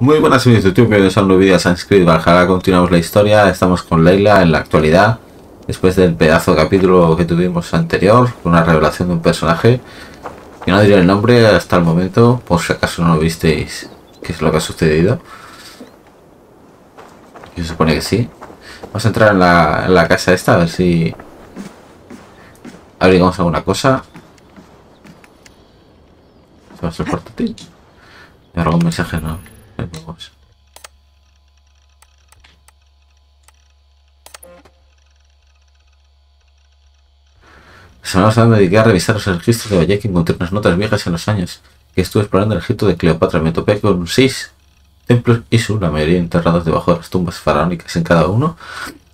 Muy buenas amigos de YouTube, bienvenidos a un nuevo vídeo de Assassin's Creed Valhalla. Continuamos la historia, estamos con Leila en la actualidad, después del pedazo de capítulo que tuvimos anterior, con una revelación de un personaje, que no diré el nombre hasta el momento, por si acaso no lo visteis qué es lo que ha sucedido. Se supone que sí. Vamos a entrar en la casa esta, a ver si abrimos alguna cosa. ¿Se va a ser portátil? ¿Hay algún mensaje? No. Se nos han dedicado a revisar los registros de Bayek y encontré unas notas viejas en los años que estuve explorando el Egipto de Cleopatra. Me topé con 6 templos Isu, la mayoría enterrados debajo de las tumbas faraónicas. En cada uno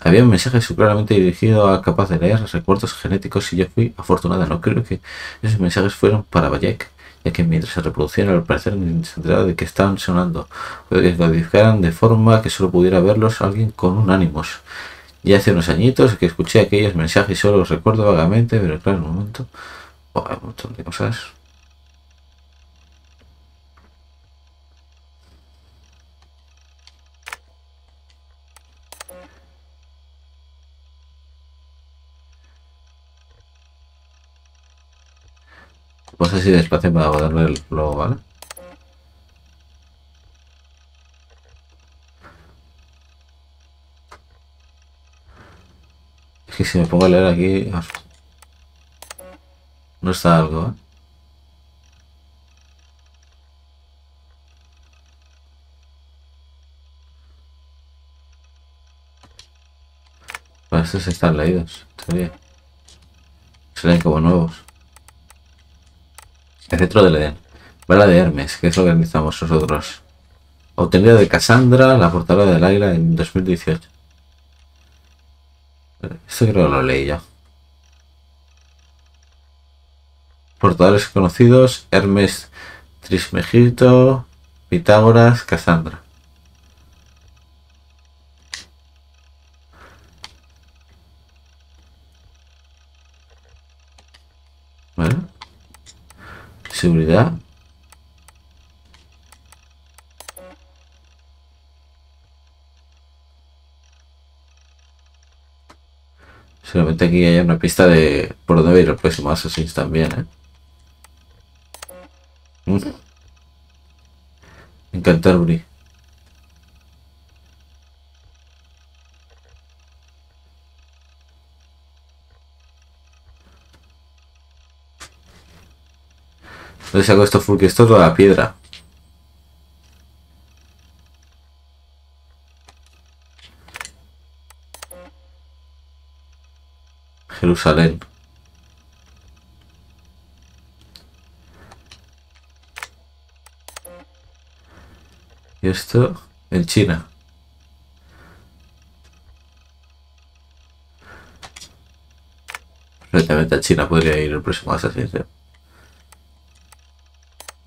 había un mensaje claramente dirigido a capaz de leer recuerdos genéticos y yo fui afortunada. No creo que esos mensajes fueron para Bayek, ya que mientras se reproducían al parecer ni se enteraba de que estaban sonando, pero que se codificaran de forma que solo pudiera verlos alguien con un Animus. Ya hace unos añitos que escuché aquellos mensajes y solo los recuerdo vagamente, pero claro, en un momento... Oh, hay un montón de cosas. Pues así despacio para darle el globo, ¿vale? Es que si me pongo a leer aquí... No está algo, ¿eh? Bueno, estos están leídos, todavía. Serán como nuevos. El centro del Edén, bala de Hermes, que es lo que necesitamos nosotros. Obtenida de Cassandra, la portadora del águila en 2018. Esto creo que lo leí ya. Portadores conocidos: Hermes, Trismegisto, Pitágoras, Cassandra. Bueno. Seguridad. Seguramente aquí hay una pista de por dónde ir el próximo Assassin's también, ¿eh? En Canterbury. ¿Dónde saco esto? Porque esto es toda la piedra. Jerusalén. Y esto en China. Perfectamente a China podría ir el próximo asesinato.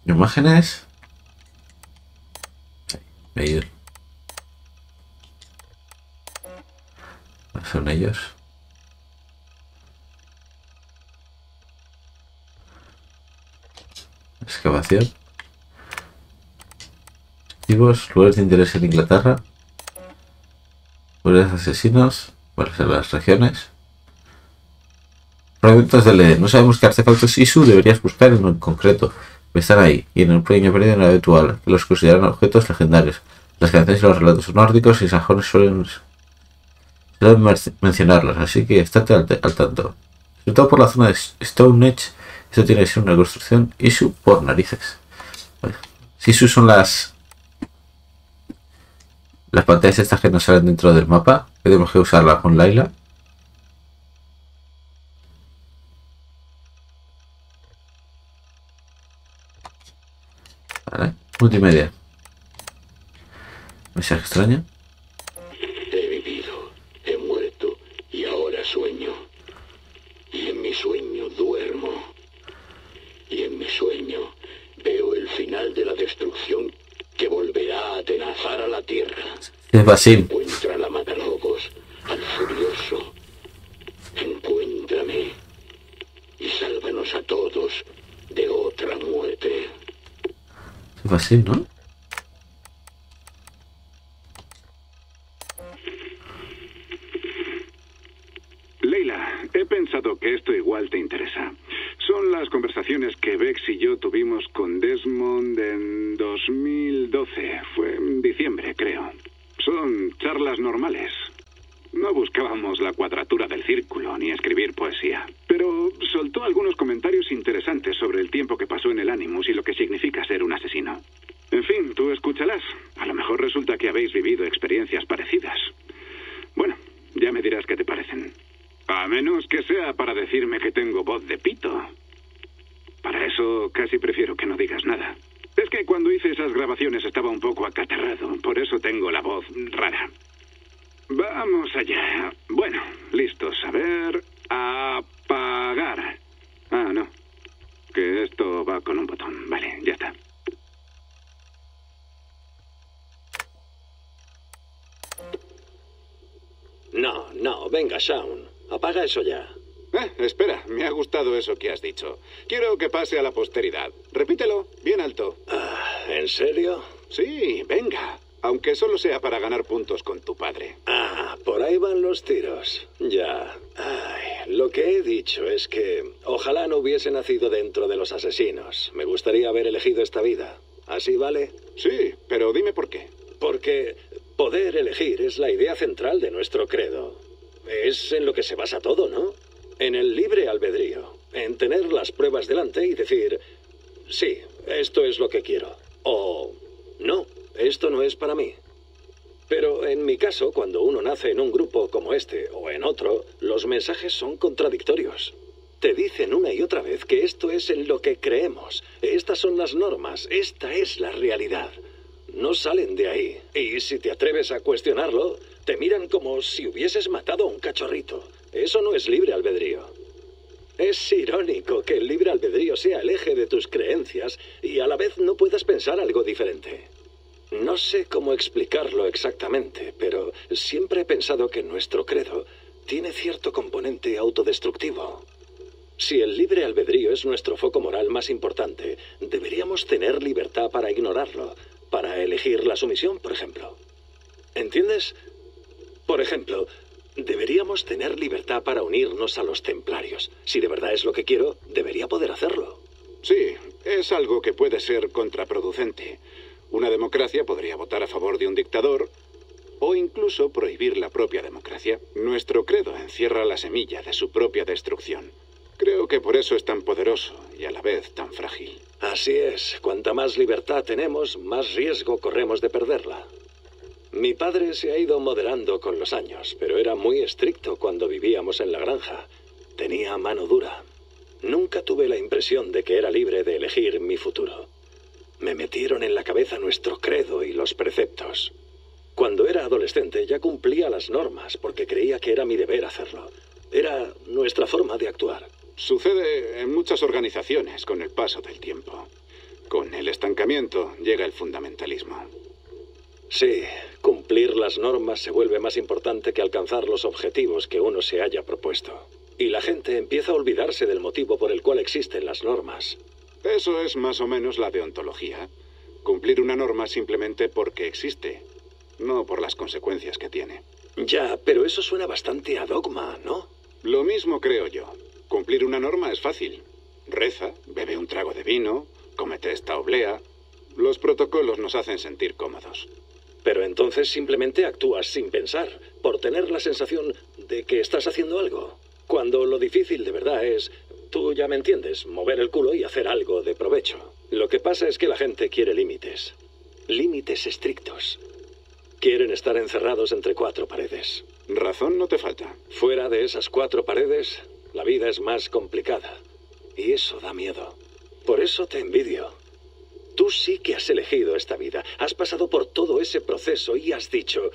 Imágenes. Ellos. Son ellos. Excavación. Activos. Lugares de interés en Inglaterra. Lugares de asesinos. Bueno, en las regiones. Fragmentos del Edén. No sabemos qué artefactos Isu deberías buscar en concreto. Están ahí, y en el pequeño periodo en habitual, que los consideran objetos legendarios. Las canciones y los relatos nórdicos y sajones suelen mencionarlos, así que estate al tanto. Sobre todo por la zona de Stone Edge, esto tiene que ser una construcción Isu por narices. Bueno, si Isu son las pantallas estas que nos salen dentro del mapa, tenemos que usarlas con Leila. Vale, multimedia. Mensaje extraño. He vivido, he muerto y ahora sueño. Y en mi sueño duermo. Y en mi sueño veo el final de la destrucción que volverá a atenazar a la tierra. Es Basim. Encuentra la matalobos, al furioso. Encuéntrame y sálvanos a todos de otra muerte. Así, ¿no? Desmond en 2012. Fue en diciembre, creo. Son charlas normales. No buscábamos la cuadratura del círculo ni escribir poesía. Pero soltó algunos comentarios interesantes sobre el tiempo que pasó en el Animus y lo que significa ser un asesino. En fin, tú escúchalas. A lo mejor resulta que habéis vivido experiencias parecidas. Bueno, ya me dirás qué te parecen. A menos que sea para decirme que tengo voz de pito. Para eso casi prefiero que no digas nada. Es que cuando hice esas grabaciones estaba un poco acatarrado, por eso tengo la voz rara. Vamos allá. Bueno, listos. A ver... apagar. Ah, no. Que esto va con un botón. Vale, ya está. No, no. Venga, Shaun. Apaga eso ya. Espera. Me ha gustado eso que has dicho. Quiero que pase a la posteridad. Repítelo. Bien alto. ¿En serio? Sí, venga. Aunque solo sea para ganar puntos con tu padre. Por ahí van los tiros. Ya. Lo que he dicho es que ojalá no hubiese nacido dentro de los asesinos. Me gustaría haber elegido esta vida. ¿Así vale? Sí, pero dime por qué. Porque poder elegir es la idea central de nuestro credo. Es en lo que se basa todo, ¿no? En el libre albedrío. En tener las pruebas delante y decir... sí, esto es lo que quiero. O... no. Esto no es para mí. Pero en mi caso, cuando uno nace en un grupo como este o en otro, los mensajes son contradictorios. Te dicen una y otra vez que esto es en lo que creemos. Estas son las normas. Esta es la realidad. No salen de ahí. Y si te atreves a cuestionarlo, te miran como si hubieses matado a un cachorrito. Eso no es libre albedrío. Es irónico que el libre albedrío sea el eje de tus creencias y a la vez no puedas pensar algo diferente. No sé cómo explicarlo exactamente, pero siempre he pensado que nuestro credo tiene cierto componente autodestructivo. Si el libre albedrío es nuestro foco moral más importante, deberíamos tener libertad para ignorarlo, para elegir la sumisión, por ejemplo. ¿Entiendes? Por ejemplo, deberíamos tener libertad para unirnos a los templarios. Si de verdad es lo que quiero, debería poder hacerlo. Sí, es algo que puede ser contraproducente. Una democracia podría votar a favor de un dictador o incluso prohibir la propia democracia. Nuestro credo encierra la semilla de su propia destrucción. Creo que por eso es tan poderoso y a la vez tan frágil. Así es. Cuanta más libertad tenemos, más riesgo corremos de perderla. Mi padre se ha ido moderando con los años, pero era muy estricto cuando vivíamos en la granja. Tenía mano dura. Nunca tuve la impresión de que era libre de elegir mi futuro. Me metieron en la cabeza nuestro credo y los preceptos. Cuando era adolescente ya cumplía las normas porque creía que era mi deber hacerlo. Era nuestra forma de actuar. Sucede en muchas organizaciones con el paso del tiempo. Con el estancamiento llega el fundamentalismo. Sí, cumplir las normas se vuelve más importante que alcanzar los objetivos que uno se haya propuesto. Y la gente empieza a olvidarse del motivo por el cual existen las normas. Eso es más o menos la deontología. Cumplir una norma simplemente porque existe, no por las consecuencias que tiene. Ya, pero eso suena bastante a dogma, ¿no? Lo mismo creo yo. Cumplir una norma es fácil. Reza, bebe un trago de vino, cómete esta oblea. Los protocolos nos hacen sentir cómodos. Pero entonces simplemente actúas sin pensar, por tener la sensación de que estás haciendo algo. Cuando lo difícil de verdad es... tú ya me entiendes, mover el culo y hacer algo de provecho. Lo que pasa es que la gente quiere límites. Límites estrictos. Quieren estar encerrados entre cuatro paredes. Razón no te falta. Fuera de esas cuatro paredes, la vida es más complicada. Y eso da miedo. Por eso te envidio. Tú sí que has elegido esta vida. Has pasado por todo ese proceso y has dicho,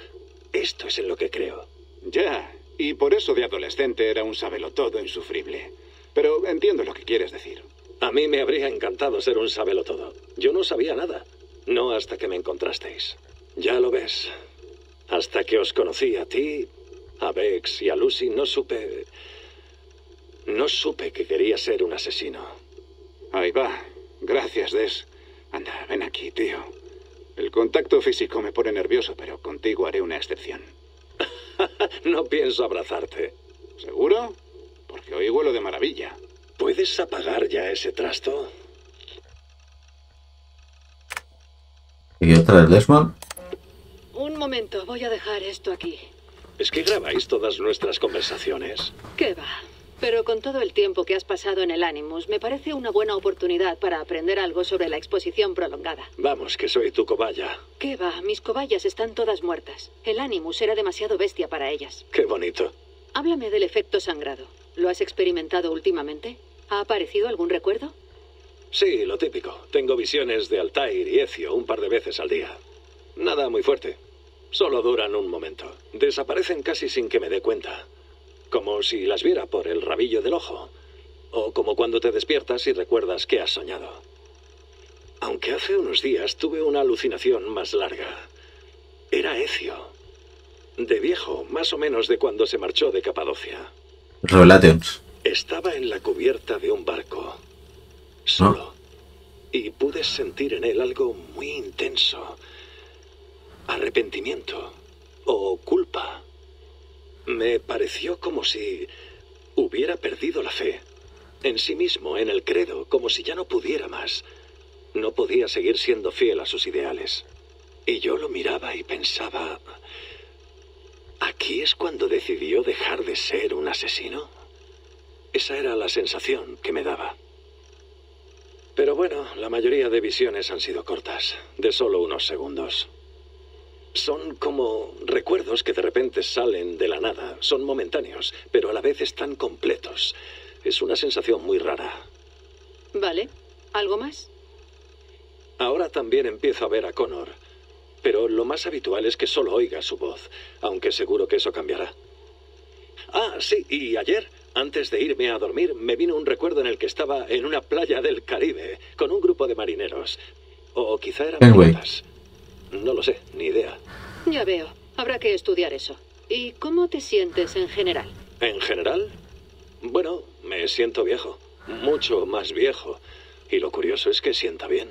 esto es en lo que creo. Ya, y por eso de adolescente era un sabelotodo insufrible. Pero entiendo lo que quieres decir. A mí me habría encantado ser un sabelotodo. Yo no sabía nada. No hasta que me encontrasteis. Ya lo ves. Hasta que os conocí a ti, a Bex y a Lucy, no supe que quería ser un asesino. Ahí va. Gracias, Des. Anda, ven aquí, tío. El contacto físico me pone nervioso, pero contigo haré una excepción. No pienso abrazarte. ¿Seguro? Porque hoy huelo de maravilla. ¿Puedes apagar ya ese trasto? ¿Y otra es Desmond? Un momento, voy a dejar esto aquí. ¿Es que grabáis todas nuestras conversaciones? ¿Qué va? Pero con todo el tiempo que has pasado en el Animus, me parece una buena oportunidad para aprender algo sobre la exposición prolongada. Vamos, que soy tu cobaya. ¿Qué va? Mis cobayas están todas muertas. El Animus era demasiado bestia para ellas. Qué bonito. Háblame del efecto sangrado. ¿Lo has experimentado últimamente? ¿Ha aparecido algún recuerdo? Sí, lo típico. Tengo visiones de Altair y Ezio un par de veces al día. Nada muy fuerte. Solo duran un momento. Desaparecen casi sin que me dé cuenta. Como si las viera por el rabillo del ojo. O como cuando te despiertas y recuerdas que has soñado. Aunque hace unos días tuve una alucinación más larga. Era Ezio. De viejo, más o menos de cuando se marchó de Capadocia. Relations. Estaba en la cubierta de un barco. Solo. Y pude sentir en él algo muy intenso. Arrepentimiento. O culpa. Me pareció como si hubiera perdido la fe. En sí mismo, en el credo, como si ya no pudiera más. No podía seguir siendo fiel a sus ideales. Y yo lo miraba y pensaba... ¿Aquí es cuando decidió dejar de ser un asesino? Esa era la sensación que me daba. Pero bueno, la mayoría de visiones han sido cortas, de solo unos segundos. Son como recuerdos que de repente salen de la nada. Son momentáneos, pero a la vez están completos. Es una sensación muy rara. Vale. ¿Algo más? Ahora también empiezo a ver a Connor. Pero lo más habitual es que solo oiga su voz. Aunque seguro que eso cambiará. Ah, sí. Y ayer, antes de irme a dormir, me vino un recuerdo en el que estaba en una playa del Caribe con un grupo de marineros. O quizá eran piratas. No lo sé, ni idea. Ya veo, habrá que estudiar eso. ¿Y cómo te sientes en general? ¿En general? Bueno, me siento viejo. Mucho más viejo. Y lo curioso es que sienta bien.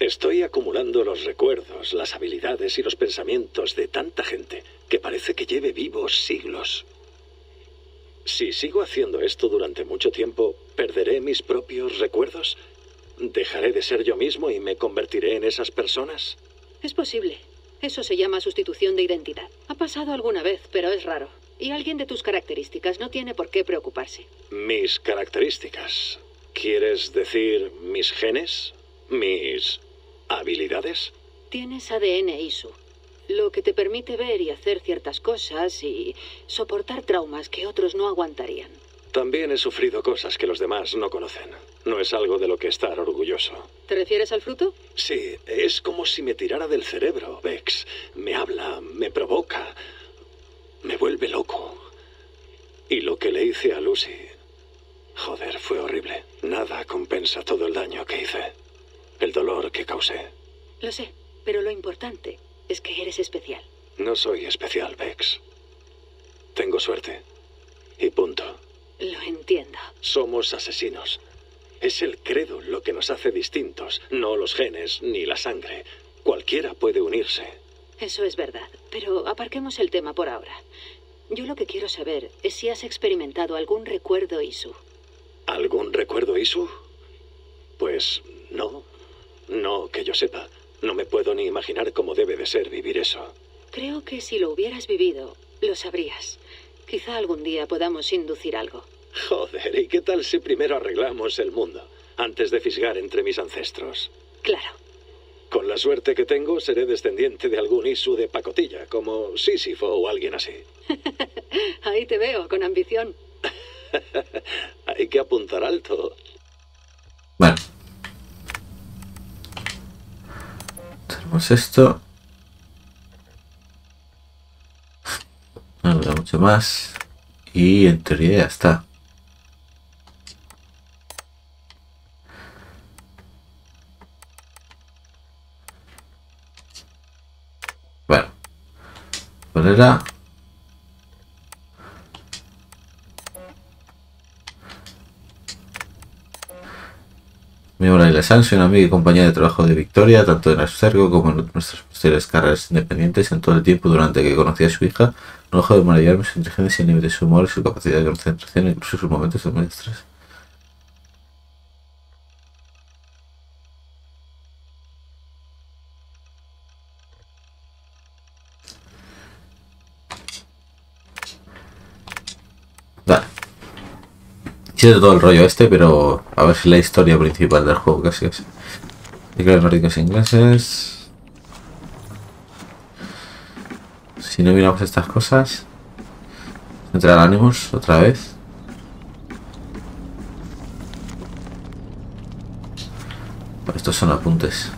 Estoy acumulando los recuerdos, las habilidades y los pensamientos de tanta gente que parece que lleve vivos siglos. Si sigo haciendo esto durante mucho tiempo, ¿perderé mis propios recuerdos? ¿Dejaré de ser yo mismo y me convertiré en esas personas? Es posible. Eso se llama sustitución de identidad. Ha pasado alguna vez, pero es raro. Y alguien de tus características no tiene por qué preocuparse. ¿Mis características? ¿Quieres decir mis genes? ¿Mis habilidades? Tienes ADN Isu, lo que te permite ver y hacer ciertas cosas y soportar traumas que otros no aguantarían. También he sufrido cosas que los demás no conocen. No es algo de lo que estar orgulloso. ¿Te refieres al fruto? Sí, es como si me tirara del cerebro, Bex. Me habla, me provoca, me vuelve loco. Y lo que le hice a Lucy... Joder, fue horrible. Nada compensa todo el daño que hice. El dolor que causé. Lo sé, pero lo importante es que eres especial. No soy especial, Bex. Tengo suerte. Y punto. Lo entiendo. Somos asesinos. Es el credo lo que nos hace distintos, no los genes ni la sangre. Cualquiera puede unirse. Eso es verdad, pero aparquemos el tema por ahora. Yo lo que quiero saber es si has experimentado algún recuerdo Isu. ¿Algún recuerdo Isu? Pues no. No que yo sepa. No me puedo ni imaginar cómo debe de ser vivir eso. Creo que si lo hubieras vivido, lo sabrías. Quizá algún día podamos inducir algo. Joder, ¿y qué tal si primero arreglamos el mundo, antes de fisgar entre mis ancestros? Claro. Con la suerte que tengo, seré descendiente de algún Isu de pacotilla, como Sísifo o alguien así. Ahí te veo, con ambición. Hay que apuntar alto. Bueno. Tenemos esto. No me da mucho más. Y en teoría ya está. Bueno. ¿Cuál era? Miembro de la Sanción, amiga y compañía de trabajo de Victoria, tanto en Abstergo como en nuestras posteriores carreras independientes, en todo el tiempo durante que conocía a su hija, no dejó de maravillarme su inteligencia sin límites, su humor, su capacidad de concentración, incluso sus momentos de mayor estrés. Chiste todo el rollo este, pero a ver si la historia principal del juego casi es. Teclados nórdicos ingleses. Si no miramos estas cosas. Entrar al Animus otra vez. Pero estos son apuntes.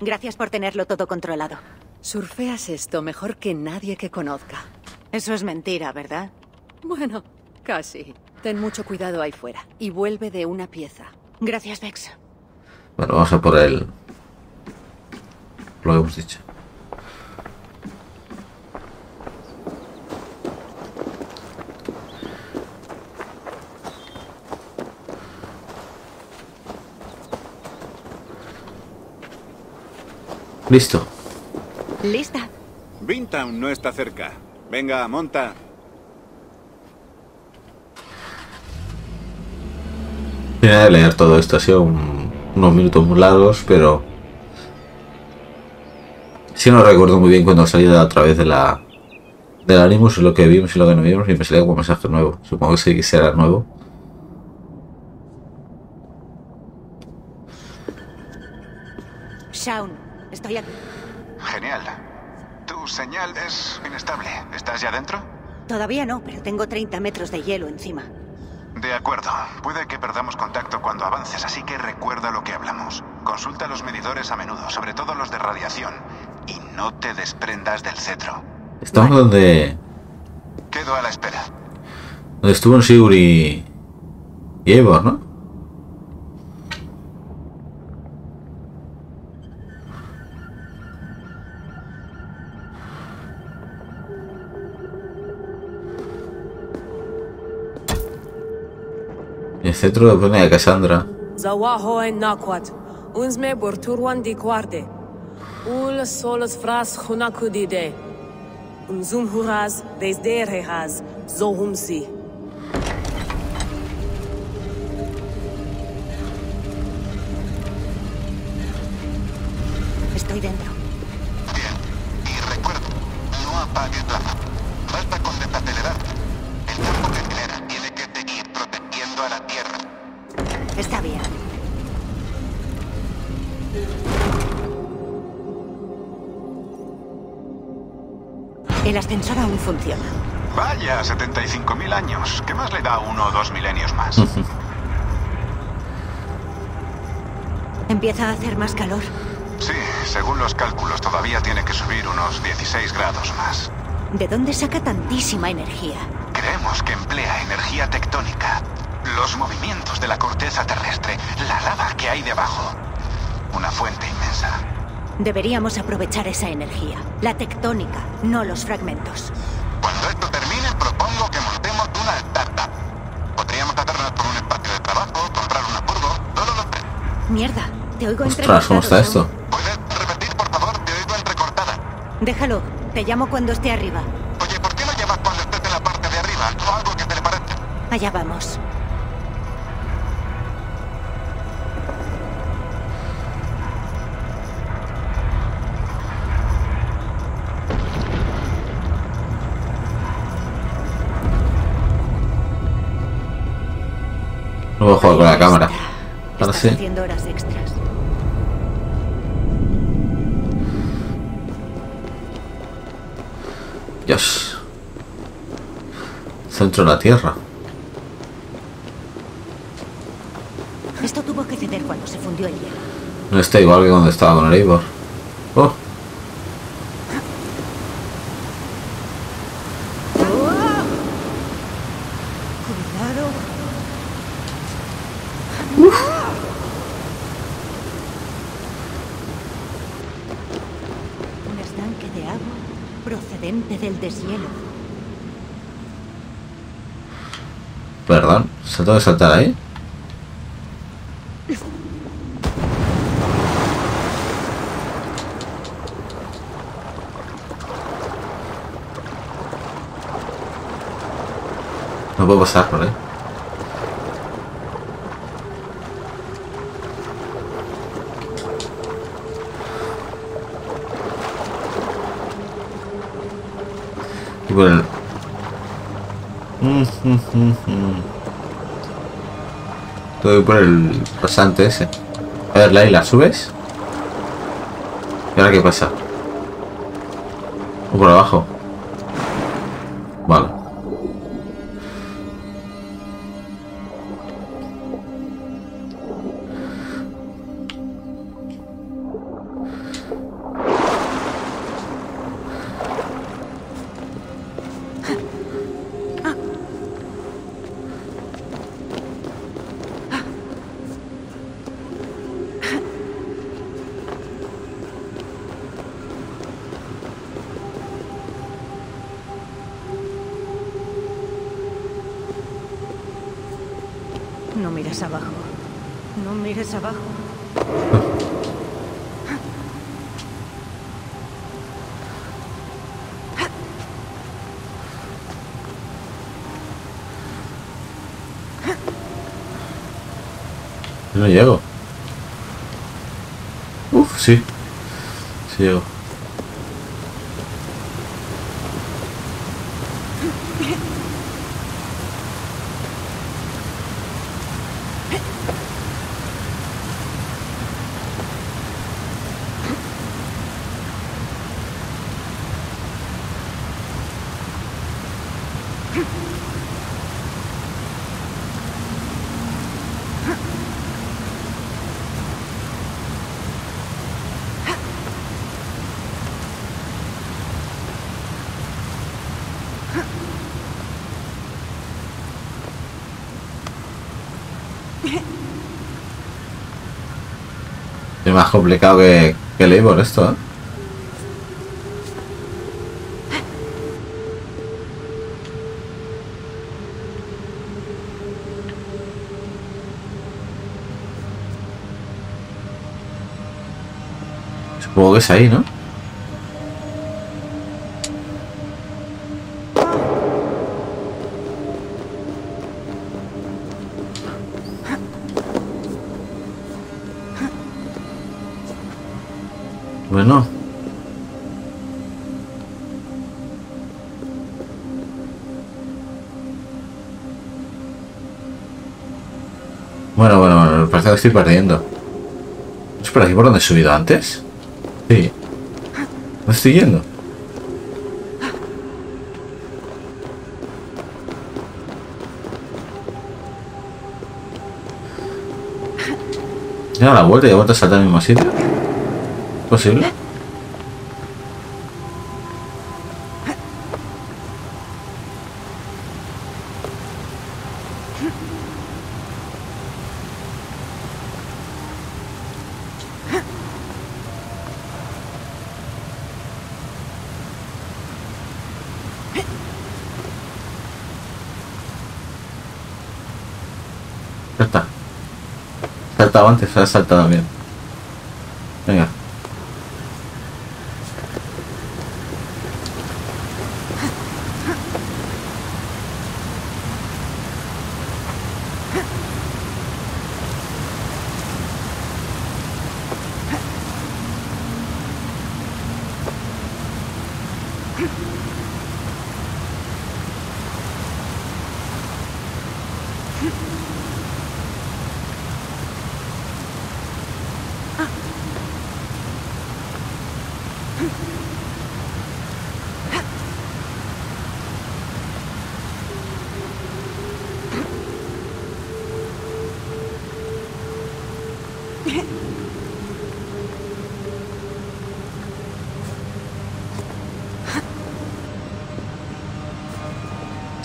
Gracias por tenerlo todo controlado. Surfeas esto mejor que nadie que conozca. Eso es mentira, ¿verdad? Bueno, casi. Ten mucho cuidado ahí fuera y vuelve de una pieza. Gracias, Bex. Bueno, vamos a por el... lo que hemos dicho. Listo. Lista. Vintown no está cerca. Venga, monta. Voy a leer todo esto. Ha sido unos minutos muy largos, pero... sí, no recuerdo muy bien cuando salí a través de la... del Animus, lo que vimos y lo que no vimos, y me salía como mensaje nuevo. Supongo que sí que será nuevo. Shaun, estoy aquí. Genial. Tu señal es inestable. ¿Estás ya dentro? Todavía no, pero tengo 30 metros de hielo encima. De acuerdo. Puede que perdamos contacto cuando avances, así que recuerda lo que hablamos. Consulta los medidores a menudo, sobre todo los de radiación. Y no te desprendas del cetro. Estamos donde... quedo a la espera. Donde estuvo Sigurd y Eivor, ¿no? El cetro lo pone a Cassandra. Estoy dentro. Bien. Y recuerda, no apagues la luz. Basta con desacelerar. El campo que genera tiene que seguir protegiendo a la Tierra. Está bien. El ascensor aún funciona. Vaya, 75.000 años. ¿Qué más le da 1 o 2 milenios más? Empieza a hacer más calor. Sí, según los cálculos todavía tiene que subir unos 16 grados más. ¿De dónde saca tantísima energía? Creemos que emplea energía tectónica. Los movimientos de la corteza terrestre, la lava que hay debajo. Una fuente inmensa. Deberíamos aprovechar esa energía, la tectónica, no los fragmentos. Cuando esto termine, propongo que montemos una startup. Podríamos tratarnos por un espacio de trabajo, comprar una burgo, solo los tres. Mierda, te oigo entrecortada. ¿Cómo está esto? ¿Puedes repetir, por favor? Te oigo entrecortada. Déjalo, te llamo cuando esté arriba. Oye, ¿por qué no llamas cuando estés en la parte de arriba? O algo que te le parezca. Allá vamos. No voy a jugar con la cámara. Ahora sí. Haciendo horas extras. Dios. Centro de la Tierra. Esto tuvo que ceder cuando se fundió el hielo. No está igual que cuando estaba con el Eivor. Oh. Perdón, se tengo que saltar ahí. No puedo pasar por ahí. Y por el... Tengo que ir por el pasante ese. A ver, Leila, ¿subes? ¿Y ahora qué pasa? ¿O por abajo? Vale. No llego. Uf, sí. Sí llego. Es más complicado que el Eivor esto, ¿eh? Supongo que es ahí, ¿no? Bueno. Bueno, me parece que estoy perdiendo. ¿Es por aquí por donde he subido antes? Sí. ¿Me estoy yendo? Ya a la vuelta y de vuelta a saltar al mismo sitio. ¿Posible? Ya está. Saltado antes, ha saltado bien. Venga.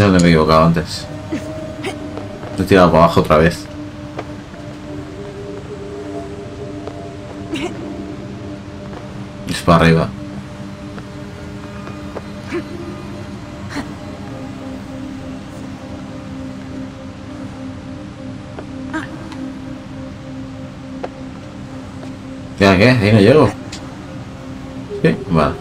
Me he equivocado antes. He tirado para abajo otra vez. Es para arriba. ¿Ya qué? Ahí no llego. Sí, vale.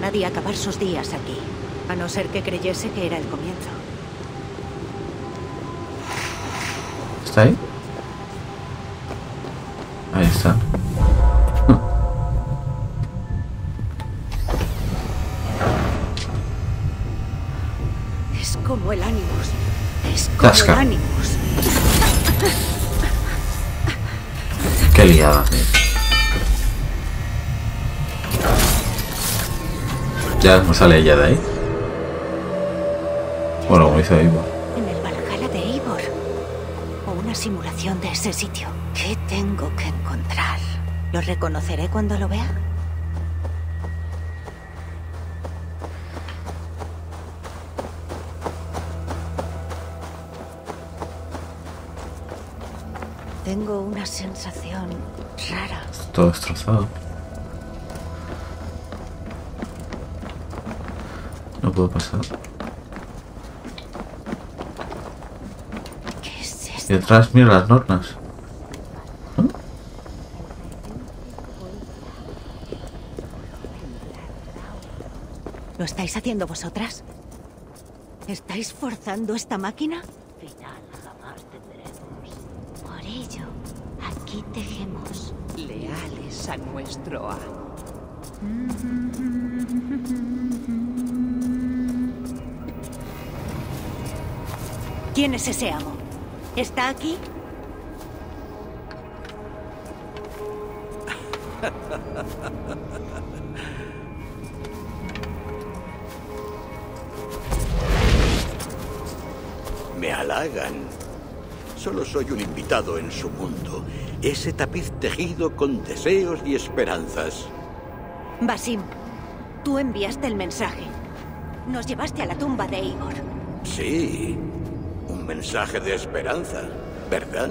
Nadie acabar sus días aquí. A no ser que creyese que era el comienzo. ¿Está ahí? Ahí está. Es como el Animus. Es como Tasca. El Animus. Qué liada. Ya no sale ella de ahí. Bueno, como hizo Eivor. En el Valhalla de Eivor. O una simulación de ese sitio. ¿Qué tengo que encontrar? ¿Lo reconoceré cuando lo vea? Tengo una sensación rara. Todo destrozado. No puedo pasar. ¿Qué es esto? Y detrás mira las nornas. ¿Eh? ¿Lo estáis haciendo vosotras? ¿Estáis forzando esta máquina? Final jamás tendremos. Por ello, aquí tejemos. Leales a nuestro amo. ¿Quién es ese amo? ¿Está aquí? Me halagan. Solo soy un invitado en su mundo. Ese tapiz tejido con deseos y esperanzas. Basim, tú enviaste el mensaje. Nos llevaste a la tumba de Eivor. Sí. Mensaje de esperanza, ¿verdad?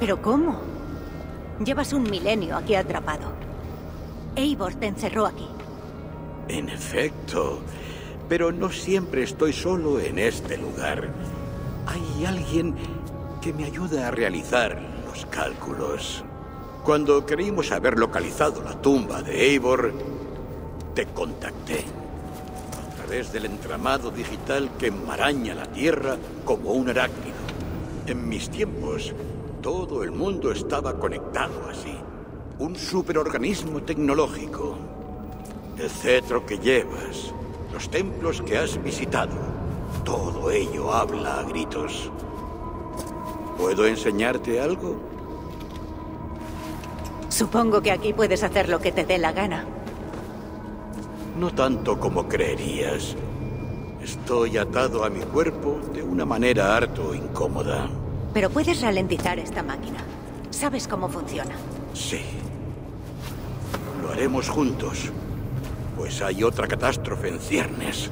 ¿Pero cómo? Llevas un milenio aquí atrapado. Eivor te encerró aquí. En efecto, pero no siempre estoy solo en este lugar. Hay alguien que me ayuda a realizar los cálculos. Cuando creímos haber localizado la tumba de Eivor, te contacté. Desde el entramado digital que enmaraña la Tierra como un arácnido. En mis tiempos, todo el mundo estaba conectado así. Un superorganismo tecnológico. El cetro que llevas, los templos que has visitado, todo ello habla a gritos. ¿Puedo enseñarte algo? Supongo que aquí puedes hacer lo que te dé la gana. No tanto como creerías. Estoy atado a mi cuerpo de una manera harto incómoda. Pero puedes ralentizar esta máquina. ¿Sabes cómo funciona? Sí. Lo haremos juntos. Pues hay otra catástrofe en ciernes.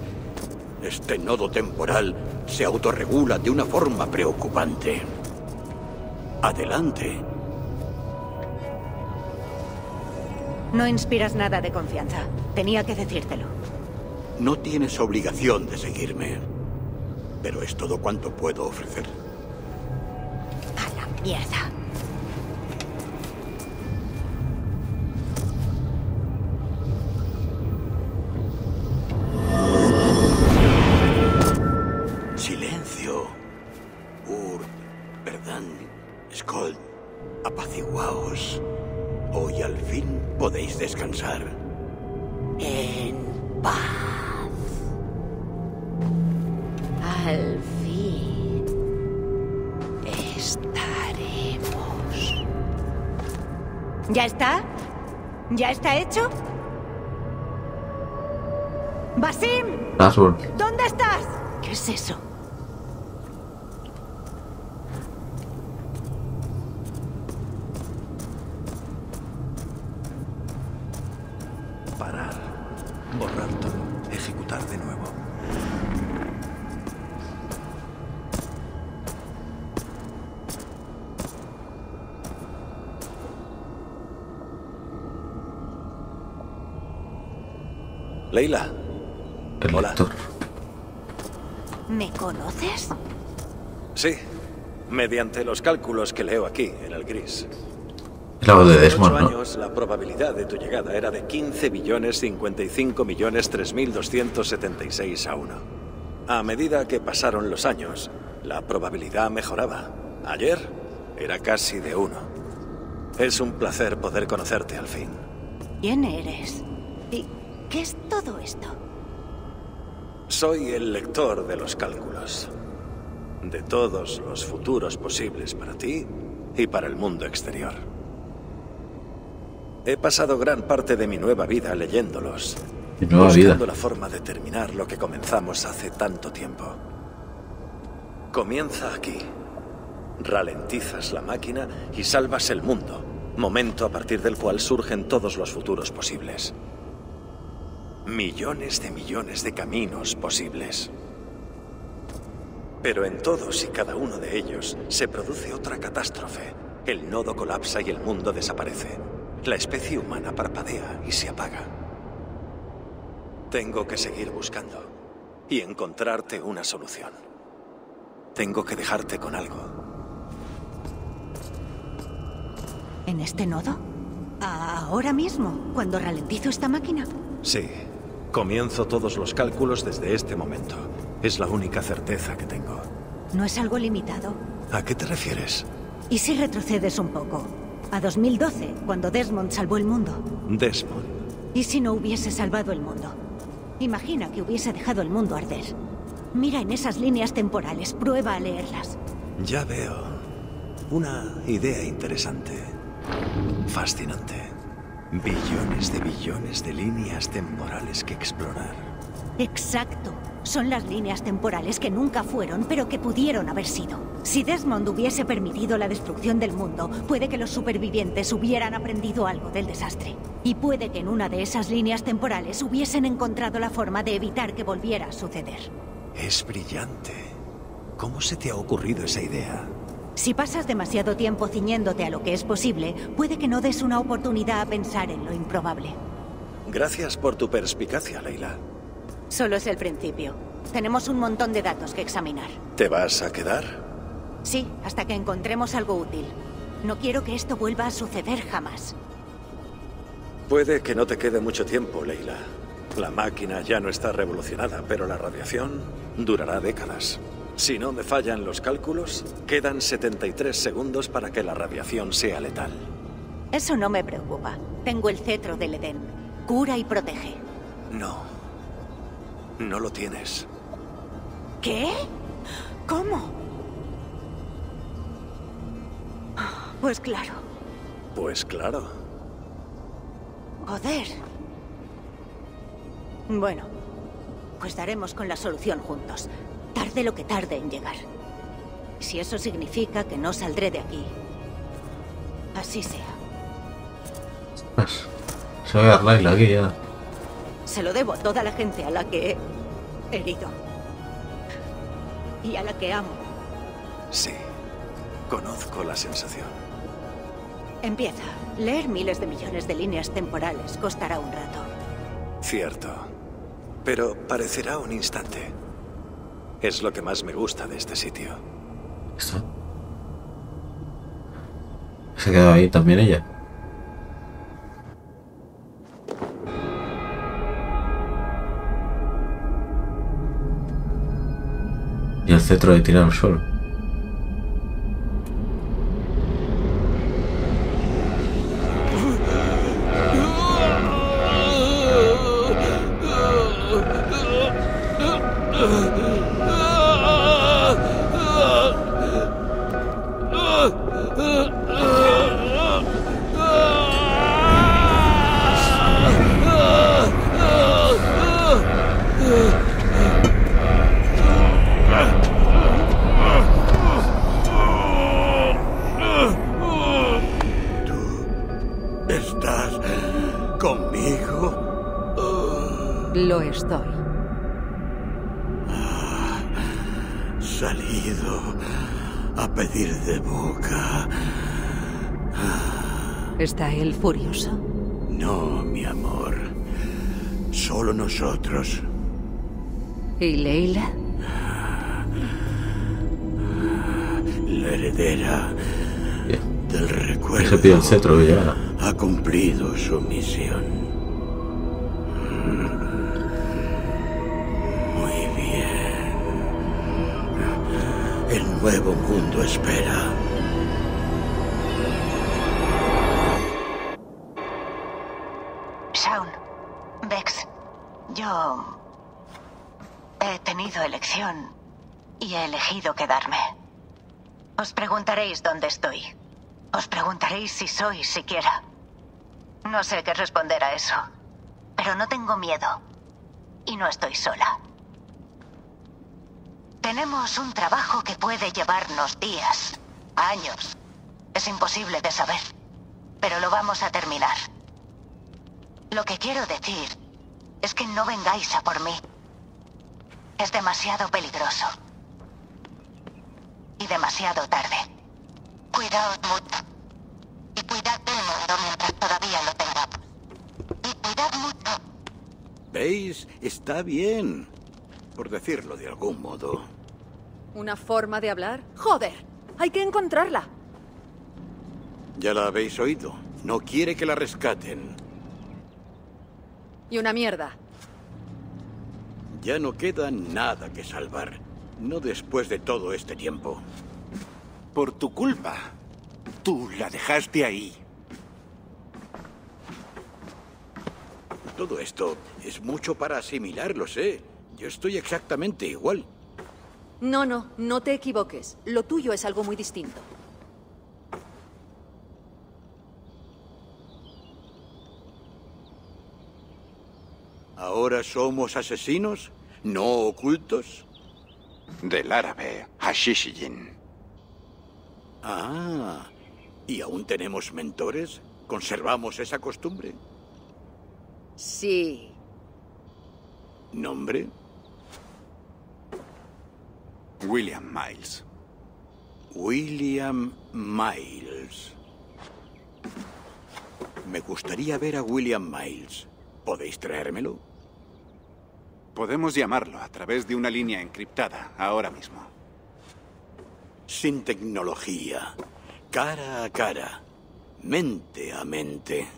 Este nodo temporal se autorregula de una forma preocupante. Adelante. No inspiras nada de confianza. Tenía que decírtelo. No tienes obligación de seguirme. Pero es todo cuanto puedo ofrecer. A la mierda. Silencio. Urd, Verdán, Skold, apaciguaos. Hoy al fin podéis descansar. En paz. Al fin estaremos. ¿Ya está? ¿Ya está hecho? ¡Basim! ¿Dónde estás? ¿Qué es eso? Leila. Hola. ¿Me conoces? Sí, mediante los cálculos que leo aquí, en el gris. Claro, de Desmond, ¿no? Años, la probabilidad de tu llegada era de 15.055.003.276 a 1. A medida que pasaron los años, la probabilidad mejoraba. Ayer era casi de 1. Es un placer poder conocerte al fin. ¿Quién eres? ¿Y qué es todo esto? Soy el lector de los cálculos. De todos los futuros posibles para ti y para el mundo exterior. He pasado gran parte de mi nueva vida leyéndolos. Mi nueva vida. Buscando la forma de terminar lo que comenzamos hace tanto tiempo. Comienza aquí. Ralentizas la máquina y salvas el mundo. Momento a partir del cual surgen todos los futuros posibles. Millones de caminos posibles. Pero en todos y cada uno de ellos se produce otra catástrofe. El nodo colapsa y el mundo desaparece. La especie humana parpadea y se apaga. Tengo que seguir buscando y encontrarte una solución. Tengo que dejarte con algo. ¿En este nodo? ¿Ahora mismo, cuando ralentizo esta máquina? Sí. Comienzo todos los cálculos desde este momento. Es la única certeza que tengo. ¿No es algo limitado? ¿A qué te refieres? ¿Y si retrocedes un poco? A 2012, cuando Desmond salvó el mundo. ¿Desmond? ¿Y si no hubiese salvado el mundo? Imagina que hubiese dejado el mundo arder. Mira en esas líneas temporales, prueba a leerlas. Ya veo. Una idea interesante. Fascinante. Billones de líneas temporales que explorar. Exacto. Son las líneas temporales que nunca fueron, pero que pudieron haber sido. Si Desmond hubiese permitido la destrucción del mundo, puede que los supervivientes hubieran aprendido algo del desastre. Y puede que en una de esas líneas temporales hubiesen encontrado la forma de evitar que volviera a suceder. Es brillante. ¿Cómo se te ha ocurrido esa idea? Si pasas demasiado tiempo ciñéndote a lo que es posible, puede que no des una oportunidad a pensar en lo improbable. Gracias por tu perspicacia, Leila. Solo es el principio. Tenemos un montón de datos que examinar. ¿Te vas a quedar? Sí, hasta que encontremos algo útil. No quiero que esto vuelva a suceder jamás. Puede que no te quede mucho tiempo, Leila. La máquina ya no está revolucionada, pero la radiación durará décadas. Si no me fallan los cálculos, quedan 73 segundos para que la radiación sea letal. Eso no me preocupa. Tengo el cetro del Edén. Cura y protege. No. No lo tienes. ¿Qué? ¿Cómo? Pues claro. Pues claro. Joder. Bueno, pues daremos con la solución juntos. Tarde lo que tarde en llegar. Si eso significa que no saldré de aquí. Así sea. Se va a dar Laila aquí ya. Se lo debo a toda la gente a la que he herido. Y a la que amo. Sí, conozco la sensación. Empieza. Leer miles de millones de líneas temporales costará un rato. Cierto. Pero parecerá un instante. Es lo que más me gusta de este sitio. ¿Está? ¿Se ha quedado ahí también ella? Y el cetro de tirar al sol. ¿Está él furioso? No, mi amor. Solo nosotros. ¿Y Leila? La heredera del recuerdo. Se pide el cetro y ya. Ha cumplido su misión. Muy bien. El nuevo mundo espera. Shaun, Bex, yo he tenido elección y he elegido quedarme. Os preguntaréis dónde estoy. Os preguntaréis si soy siquiera. No sé qué responder a eso. Pero no tengo miedo. Y no estoy sola. Tenemos un trabajo que puede llevarnos días, años. Es imposible de saber. Pero lo vamos a terminar. Lo que quiero decir es que no vengáis a por mí. Es demasiado peligroso. Y demasiado tarde. Cuidaos mucho. Y cuidad del mundo mientras todavía lo tengamos. Y cuidad mucho. ¿Veis? Está bien. Por decirlo de algún modo. ¿Una forma de hablar? ¡Joder! Hay que encontrarla. Ya la habéis oído. No quiere que la rescaten. Y una mierda. Ya no queda nada que salvar. No después de todo este tiempo. Por tu culpa. Tú la dejaste ahí. Todo esto es mucho para asimilar, lo sé. Yo estoy exactamente igual. No, no, no te equivoques. Lo tuyo es algo muy distinto. ¿Ahora somos asesinos? ¿No ocultos? Del árabe, Hashishin. Ah, ¿y aún tenemos mentores? ¿Conservamos esa costumbre? Sí. ¿Nombre? William Miles. William Miles. Me gustaría ver a William Miles. ¿Podéis traérmelo? Podemos llamarlo a través de una línea encriptada, ahora mismo. Sin tecnología. Cara a cara. Mente a mente.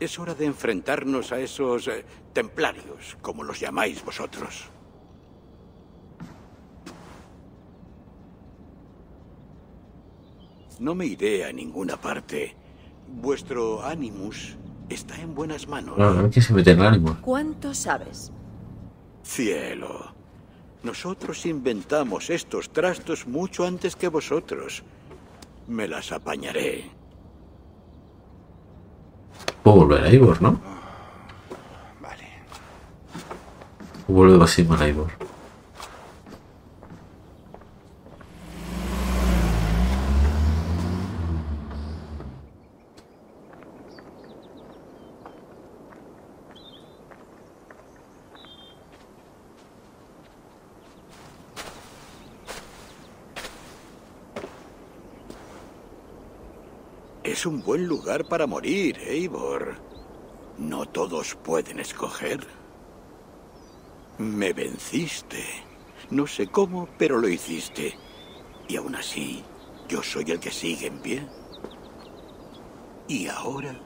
Es hora de enfrentarnos a esos templarios, como los llamáis vosotros. No me iré a ninguna parte. Vuestro Animus está en buenas manos. Claro, que se mete en ánimo. ¿Cuánto sabes? Cielo. Nosotros inventamos estos trastos mucho antes que vosotros. Me las apañaré. Puedo volver a Eivor, ¿no? Vale. Vuelve Basim a Eivor. Es un buen lugar para morir, Eivor. No todos pueden escoger. Me venciste. No sé cómo, pero lo hiciste. Y aún así, yo soy el que sigue en pie. Y ahora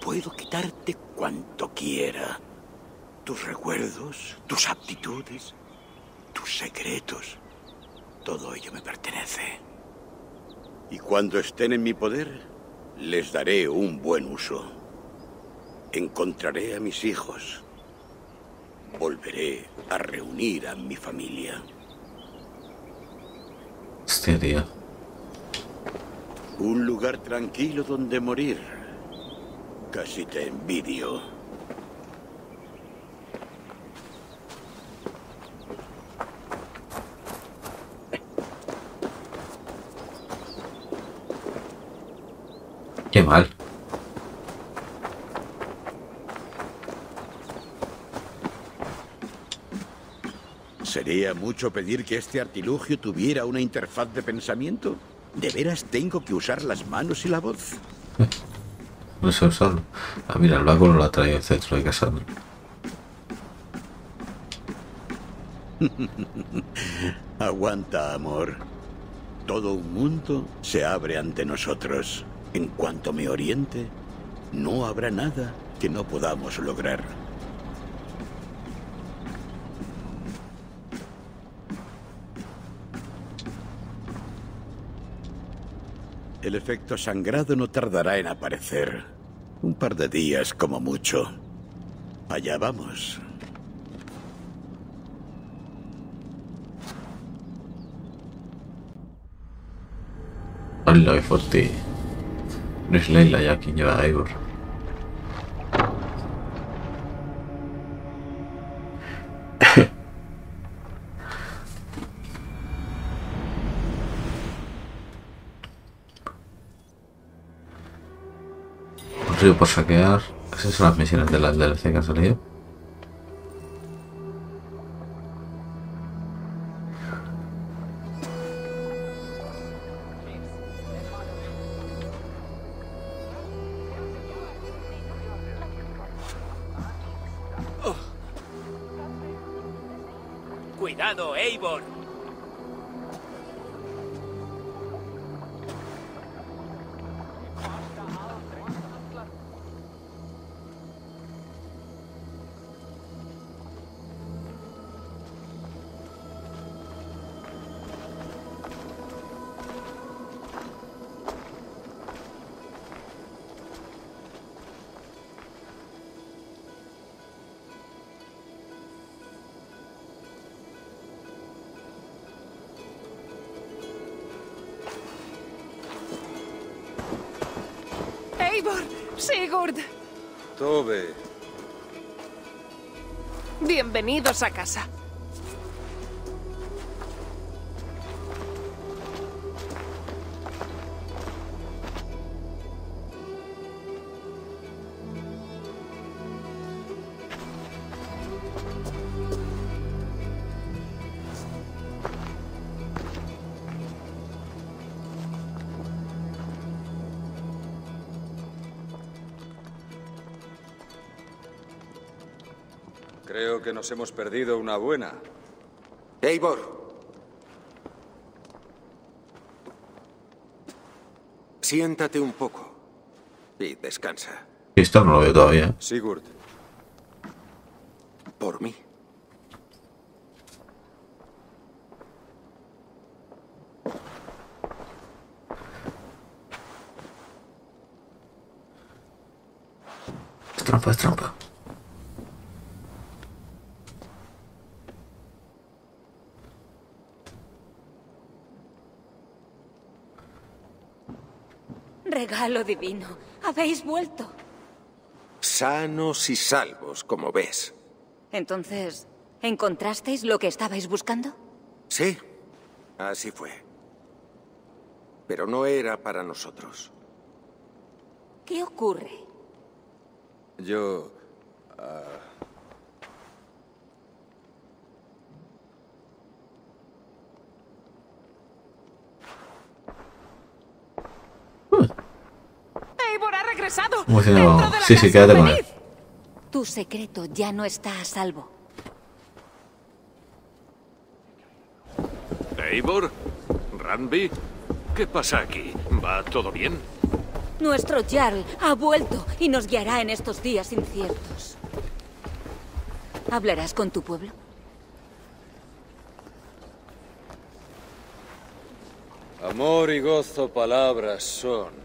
puedo quitarte cuanto quiera. Tus recuerdos, tus aptitudes, tus secretos. Todo ello me pertenece. Y cuando estén en mi poder, les daré un buen uso. Encontraré a mis hijos. Volveré a reunir a mi familia. Este día. Un lugar tranquilo donde morir. Casi te envidio. Qué mal. ¿Sería mucho pedir que este artilugio tuviera una interfaz de pensamiento? ¿De veras tengo que usar las manos y la voz? No sé usarlo. Ah, mira, el vago no lo ha traído el centro de Cassandra. Aguanta, amor. todo un mundo se abre ante nosotros. En cuanto me oriente, no habrá nada que no podamos lograr. El efecto sangrado no tardará en aparecer. Un par de días como mucho. Allá vamos. Hola, qué fuerte. No es Leila ya quien lleva a Eivor. Río por saquear. Esas son las misiones de las DLC que han salido. Cuidado, Eivor. Sigurd. Tobe. Bienvenidos a casa. Creo que nos hemos perdido una buena. Eivor. Siéntate un poco y descansa. Esto no lo veo todavía. Sigurd. Por mí. Es trampa, es trampa. Regalo divino. Habéis vuelto. Sanos y salvos, como ves. Entonces, ¿encontrasteis lo que estabais buscando? Sí, así fue. Pero no era para nosotros. ¿Qué ocurre? Yo... Sí, sí, quédate con él. Tu secreto ya no está a salvo. Eivor, Ranby, ¿qué pasa aquí? ¿Va todo bien? Nuestro Jarl ha vuelto y nos guiará en estos días inciertos. ¿Hablarás con tu pueblo? Amor y gozo, palabras son.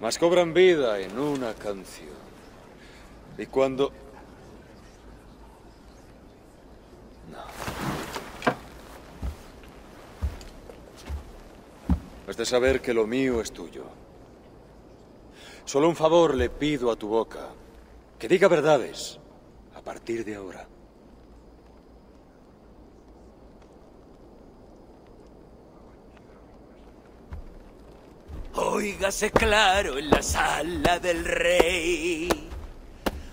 Mas cobran vida en una canción. Y cuando... No. Has de saber que lo mío es tuyo. Solo un favor le pido a tu boca. Que diga verdades a partir de ahora. Óigase claro en la sala del rey,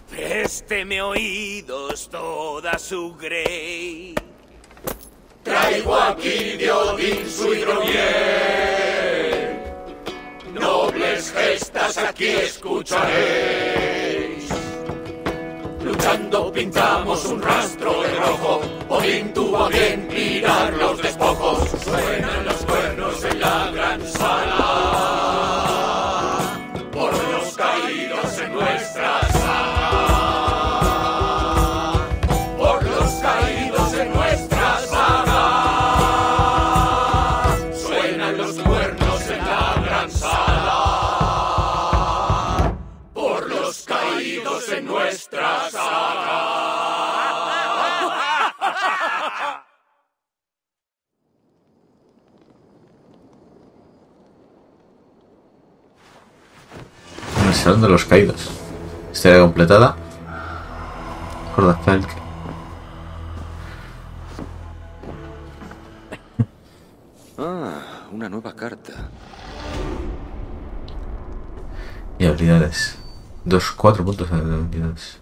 présteme oídos toda su grey. Traigo aquí de Odín su hidromiel, nobles gestas aquí escucharéis. Luchando pintamos un rastro de rojo, Odín tuvo a bien mirar los despojos. Suenan los Salón de los Caídos. Historia completada. Jordan Falk. Ah, una nueva carta. Y habilidades. 4 puntos de habilidades.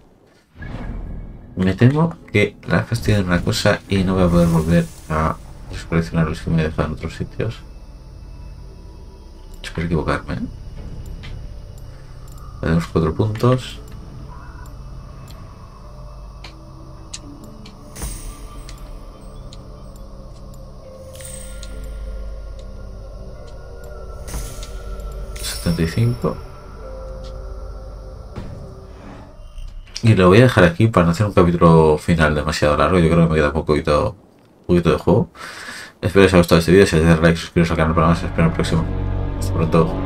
Me temo que la he fastidiado en una cosa y no voy a poder volver a coleccionar los que me dejan en otros sitios. Espero equivocarme, ¿eh? Tenemos 4 puntos. Y lo voy a dejar aquí para no hacer un capítulo final demasiado largo. Yo creo que me queda un poquito de juego. Espero que os haya gustado este vídeo. Si os dais like, suscribiros al canal para más. Espero en el próximo. Hasta pronto.